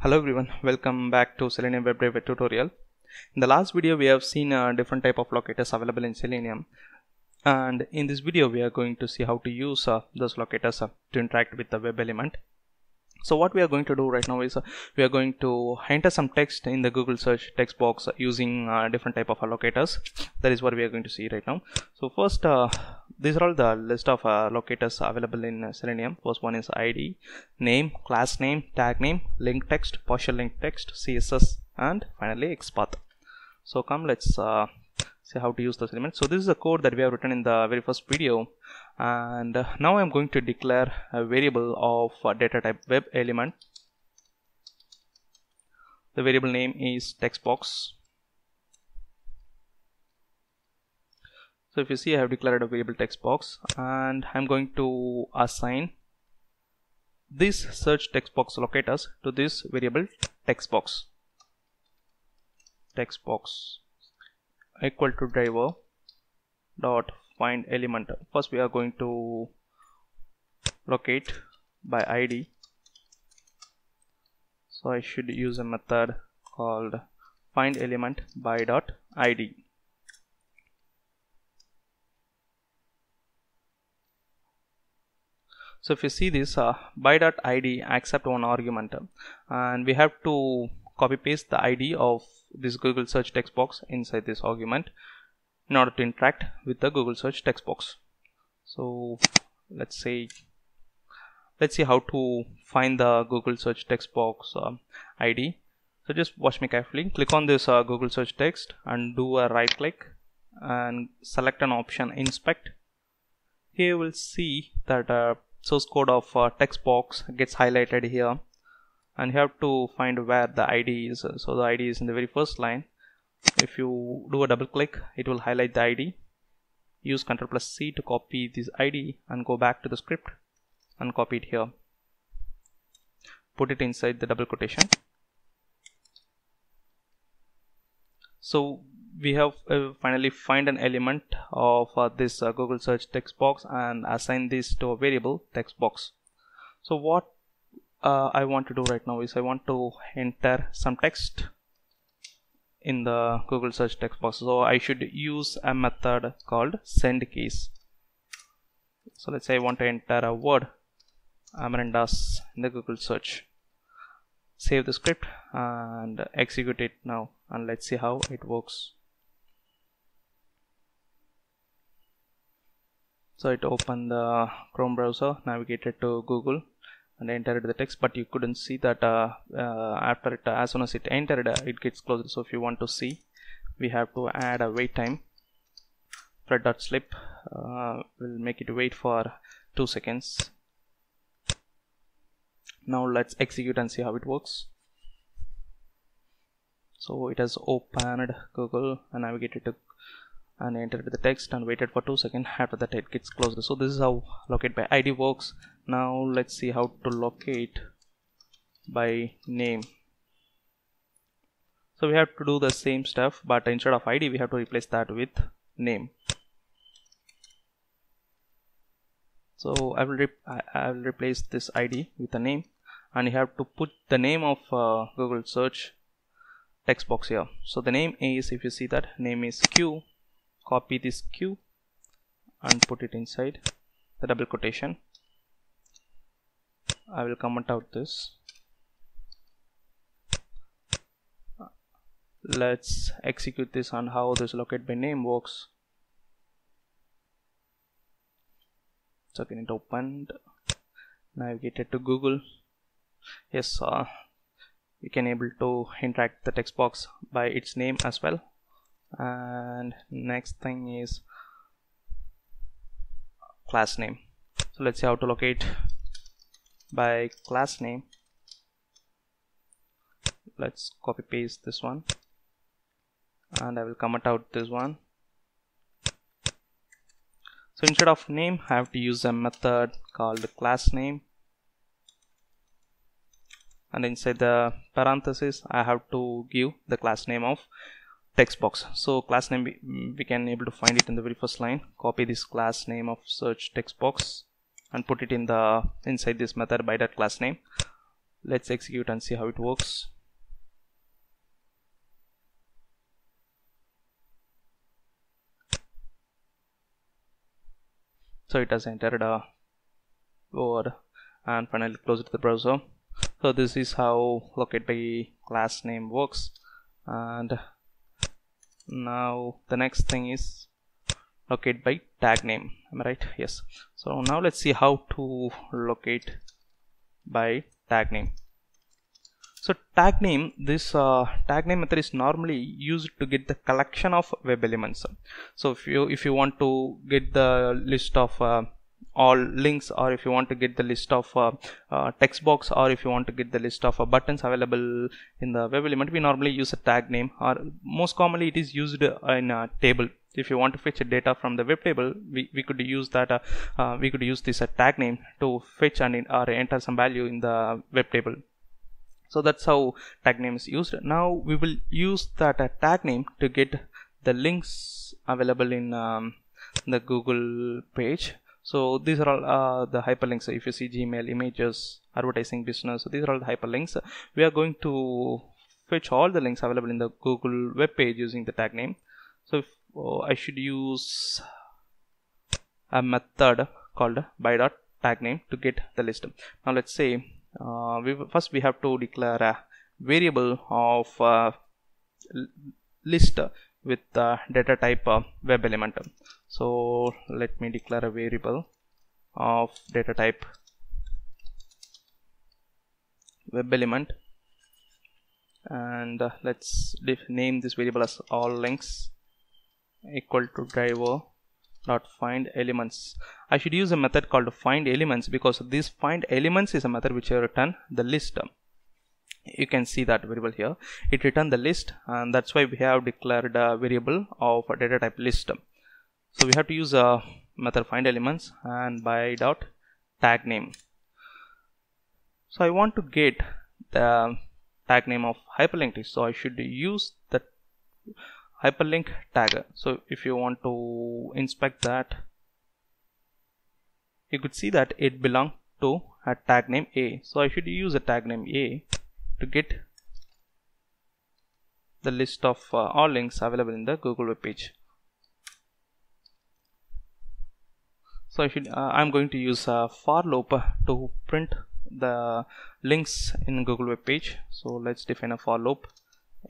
Hello everyone, welcome back to Selenium WebDriver tutorial. In the last video we have seen different type of locators available in Selenium, and in this video we are going to see how to use those locators to interact with the web element. So what we are going to do right now is we are going to enter some text in the Google search text box using different type of locators. That is what we are going to see right now. So first these are all the list of locators available in Selenium. First one is ID, name, class name, tag name, link text, partial link text, CSS, and finally XPath. So come, let's see how to use this element. So this is the code that we have written in the very first video, and now I'm going to declare a variable of data type web element. The variable name is text box. So if you see, I have declared a variable text box, and I'm going to assign this search text box locators to this variable text box. Text box equal to driver dot find element. First we are going to locate by ID, so I should use a method called find element by dot ID. So if you see this by dot ID accept one argument, and we have to copy paste the ID of this Google search text box inside this argument in order to interact with the Google search text box. So let's see how to find the Google search text box ID. So just watch me carefully. Click on this Google search text and do a right click and select an option inspect. Here you will see that source code of text box gets highlighted here, and you have to find where the ID is. So the ID is in the very first line. If you do a double click, it will highlight the ID. Use Ctrl+C to copy this ID and go back to the script and copy it here. Put it inside the double quotation. So we have finally find an element of this Google search text box and assign this to a variable text box. So what I want to do right now is I want to enter some text in the Google search text box. So I should use a method called send keys. So let's say I want to enter a word Amarindaz in the Google search. Save the script and execute it now, and let's see how it works. So it opened the Chrome browser, navigated to Google, and entered the text, but you couldn't see that after it, as soon as it entered, it gets closed. So if you want to see, we have to add a wait time. Thread.sleep will make it wait for 2 seconds. Now let's execute and see how it works. So it has opened Google and navigated to and entered the text and waited for 2 seconds. After that it gets closed. So this is how locate by ID works. Now let's see how to locate by name. So we have to do the same stuff, but instead of ID we have to replace that with name. So I will replace this ID with a name, and you have to put the name of Google search text box here. So the name is, if you see that name is Q. Copy this Q and put it inside the double quotation. I will comment out this. Let's execute this on how this locate by name works. So again it opened, navigated to Google. Yes, you can able to interact the text box by its name as well. And next thing is class name. So let's see how to locate by class name. Let's copy paste this one, and I will comment out this one. So instead of name, I have to use a method called class name, and inside the parenthesis I have to give the class name of text box. So class name we can able to find it in the very first line. Copy this class name of search text box and put it in the inside this method by that class name. Let's execute and see how it works. So it has entered a word and finally close it to the browser. So this is how locate by class name works. And now the next thing is locate by tag name. Am I right? Yes. So now let's see how to locate by tag name. So tag name, this tag name method is normally used to get the collection of web elements. So if you want to get the list of all links, or if you want to get the list of text box, or if you want to get the list of buttons available in the web element, we normally use a tag name, or most commonly it is used in a table. If you want to fetch data from the web table, we could use that we could use this tag name to fetch and or enter some value in the web table. So that's how tag name is used. Now we will use that tag name to get the links available in the Google page. So these are all the hyperlinks. So if you see Gmail, images, advertising, business, so these are all the hyperlinks. We are going to fetch all the links available in the Google web page using the tag name. So if I should use a method called by.tagName to get the list. Now let's say first we have to declare a variable of list with data type web element. So let me declare a variable of data type web element, and let's name this variable as all links equal to driver.findElements. I should use a method called findElements, because this findElements is a method which will return the list. You can see that variable here. It returned the list, and that's why we have declared a variable of a data type list. So we have to use a method findElements and by.tagName. So I want to get the tag name of hyperlink, so I should use the hyperlink tagger. So if you want to inspect that, you could see that it belongs to a tag name A. So I should use a tag name A to get the list of all links available in the Google web page. So I'm going to use a for loop to print the links in Google web page. So let's define a for loop.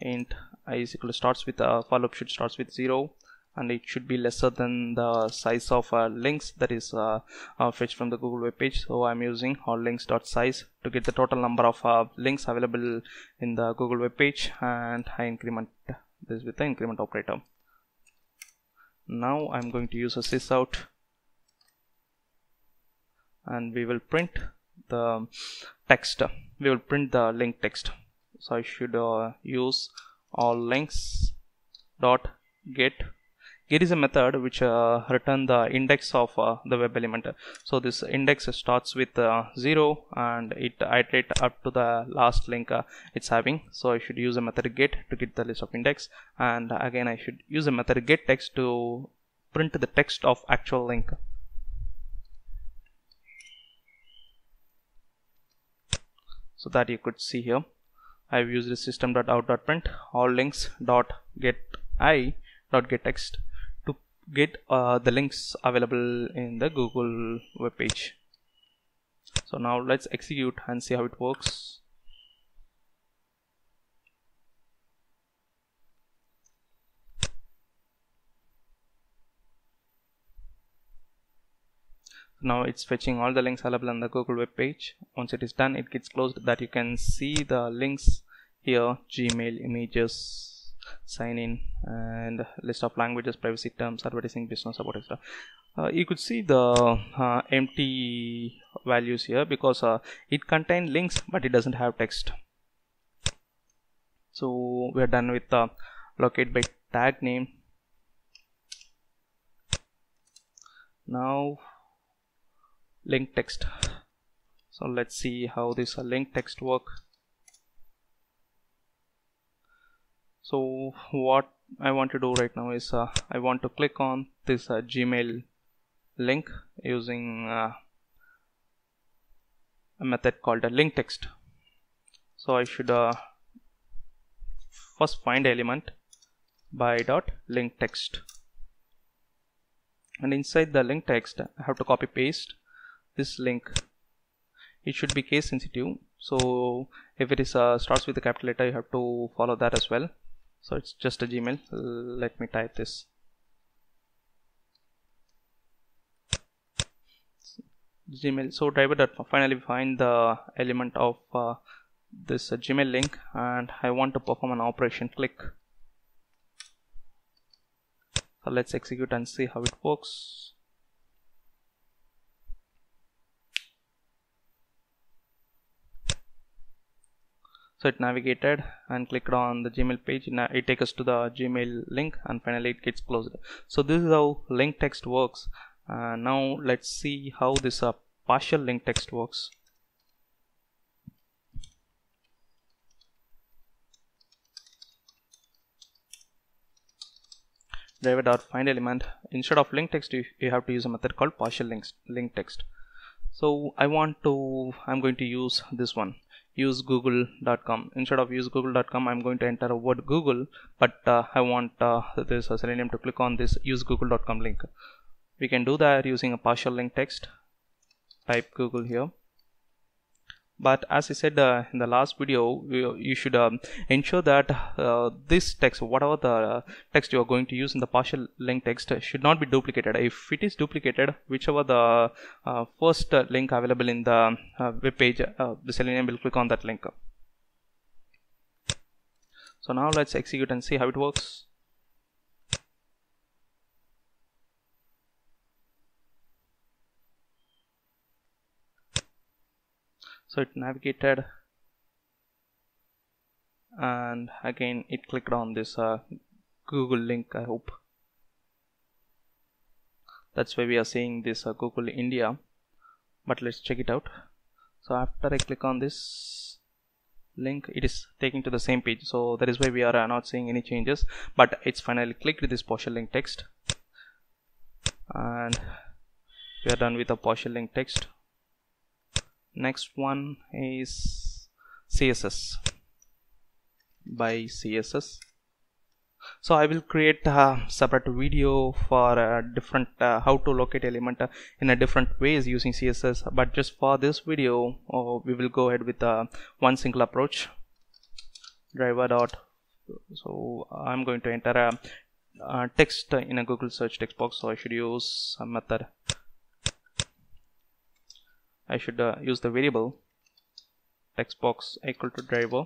Int I is equal to starts with for loop should starts with 0, and it should be lesser than the size of links that is fetched from the Google web page. So I'm using all links dot size to get the total number of links available in the Google web page, and I increment this with the increment operator. Now I'm going to use a sysout, and we will print the text. We will print the link text. So I should use all links dot get. Get is a method which return the index of the web element. So this index starts with 0, and it iterate up to the last link it's having. So I should use a method get to get the list of index, and again I should use a method get text to print the text of actual link. So that you could see here. I've used the system.out.print all links dot get I dot get text to get the links available in the Google web page. So now let's execute and see how it works. Now it's fetching all the links available on the Google web page. Once it is done, it gets closed. That you can see the links here: Gmail, images, sign in, and list of languages, privacy terms, advertising, business, support, etc. You could see the empty values here, because it contains links but it doesn't have text. So we are done with the locate by tag name. Now link text. So let's see how this link text work. So what I want to do right now is I want to click on this Gmail link using a method called link text. So I should first find element by dot link text, and inside the link text I have to copy paste this link. It should be case sensitive, so if it is starts with a capital letter, you have to follow that as well. So it's just a Gmail. Let me type this. Gmail. So driver. Finally, find the element of this Gmail link, and I want to perform an operation click. So let's execute and see how it works. So it navigated and clicked on the Gmail page. Now it takes us to the Gmail link, and finally it gets closed. So this is how link text works. Now let's see how this partial link text works. Driver.find element. Instead of link text, you have to use a method called partial link text. So I'm going to use this one. Use google.com. Instead of use google.com, I'm going to enter a word Google, but I want this Selenium to click on this use google.com link. We can do that using a partial link text. Type Google here. But as I said in the last video, you should ensure that this text, whatever the text you are going to use in the partial link text, should not be duplicated. If it is duplicated, whichever the first link available in the web page, the Selenium will click on that link. So now let's execute and see how it works. So it navigated, and again it clicked on this Google link. I hope that's why we are seeing this Google India. But let's check it out. So after I click on this link, it is taking to the same page. So that is why we are not seeing any changes. But it's finally clicked this partial link text, and we are done with the partial link text. Next one is CSS by CSS. So I will create a separate video for different how to locate element in a different ways using CSS, but just for this video we will go ahead with one single approach. Driver dot, so I'm going to enter a text in a Google search text box. So I should use a method. I should use the variable text box equal to driver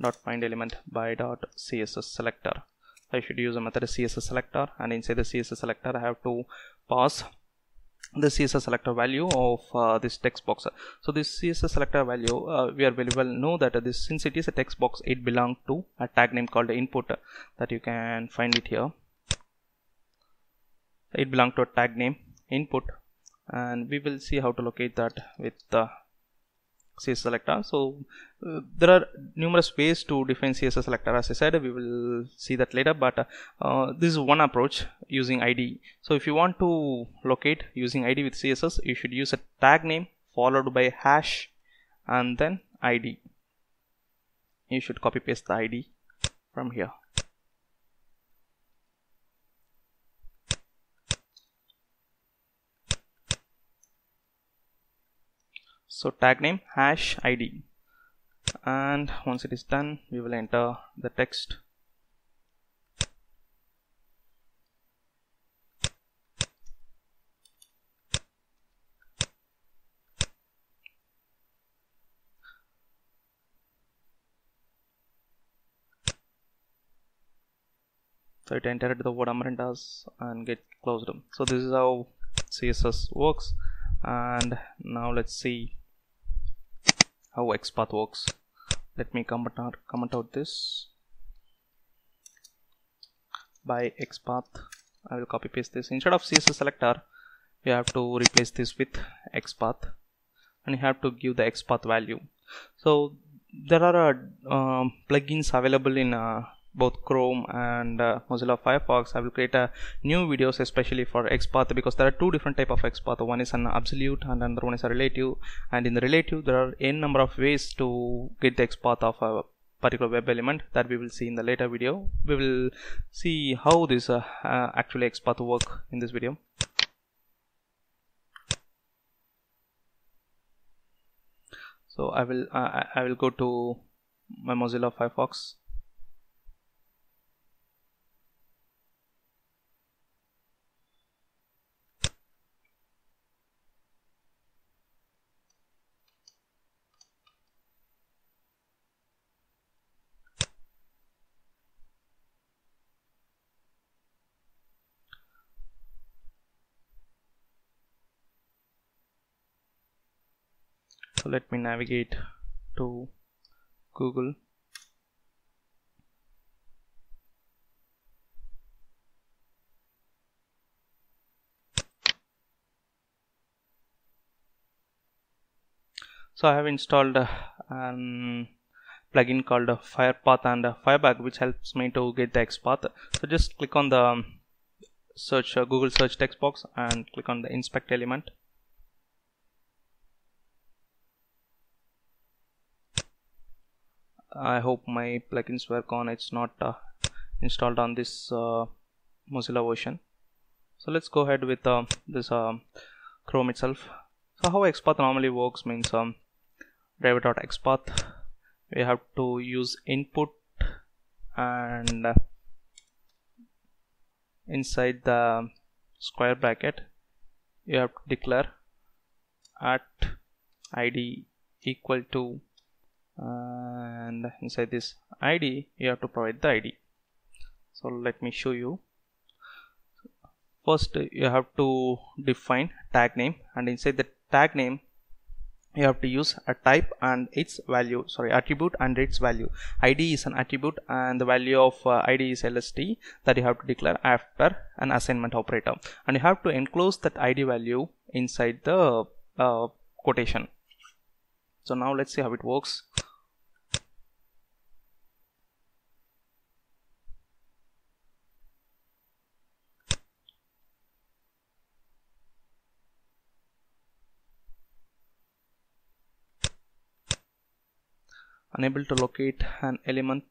dot find element by dot CSS selector. I should use a method CSS selector, and inside the CSS selector I have to pass the CSS selector value of this text box. So this CSS selector value, we are very well know that this, since it is a text box, it belongs to a tag name called input, that you can find it here. It belongs to a tag name input, and we will see how to locate that with the CSS selector. So there are numerous ways to define CSS selector. As I said, we will see that later, but this is one approach using ID. So if you want to locate using ID with CSS, you should use a tag name followed by hash and then ID. You should copy paste the ID from here. So tag name hash ID, and once it is done, we will enter the text. So it entered the word Amarindaz and get closed. So this is how CSS works, and now let's see how XPath works. Let me comment out this by XPath. I will copy paste this. Instead of CSS selector, you have to replace this with XPath, and you have to give the XPath value. So there are plugins available in both Chrome and Mozilla Firefox. I will create a new videos especially for XPath, because there are two different type of XPath. One is an absolute and another one is a relative, and in the relative there are n number of ways to get the XPath of a particular web element that we will see in the later video. We will see how this actually XPath work in this video. So I will go to my Mozilla Firefox. So let me navigate to Google. So I have installed an plugin called Firepath and Firebug, which helps me to get the XPath. So just click on the search Google search text box and click on the inspect element. I hope my plugins work on. It's not installed on this Mozilla version. So let's go ahead with this Chrome itself. So how XPath normally works means driver.xpath. We have to use input, and inside the square bracket you have to declare at id equal to, and inside this ID you have to provide the ID. So let me show you. First you have to define tag name, and inside the tag name you have to use a type and its value, sorry, attribute and its value. ID is an attribute and the value of ID is LST, that you have to declare after an assignment operator, and you have to enclose that ID value inside the quotation. So now let's see how it works. Unable to locate an element.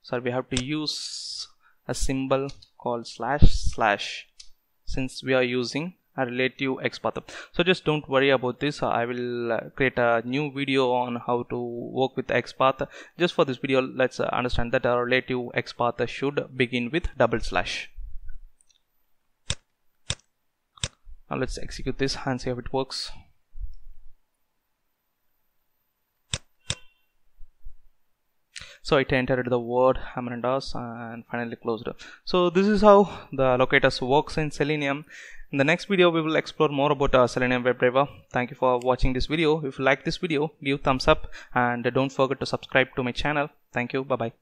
So we have to use a symbol called // since we are using a relative XPath. So just don't worry about this. I will create a new video on how to work with XPath. Just for this video, let's understand that our relative XPath should begin with //. Now let's execute this and see how it works. So it entered the word Amarindaz and finally closed. So this is how the locators works in Selenium. In the next video we will explore more about Selenium WebDriver. Thank you for watching this video. If you like this video, give thumbs up and don't forget to subscribe to my channel. Thank you. Bye bye.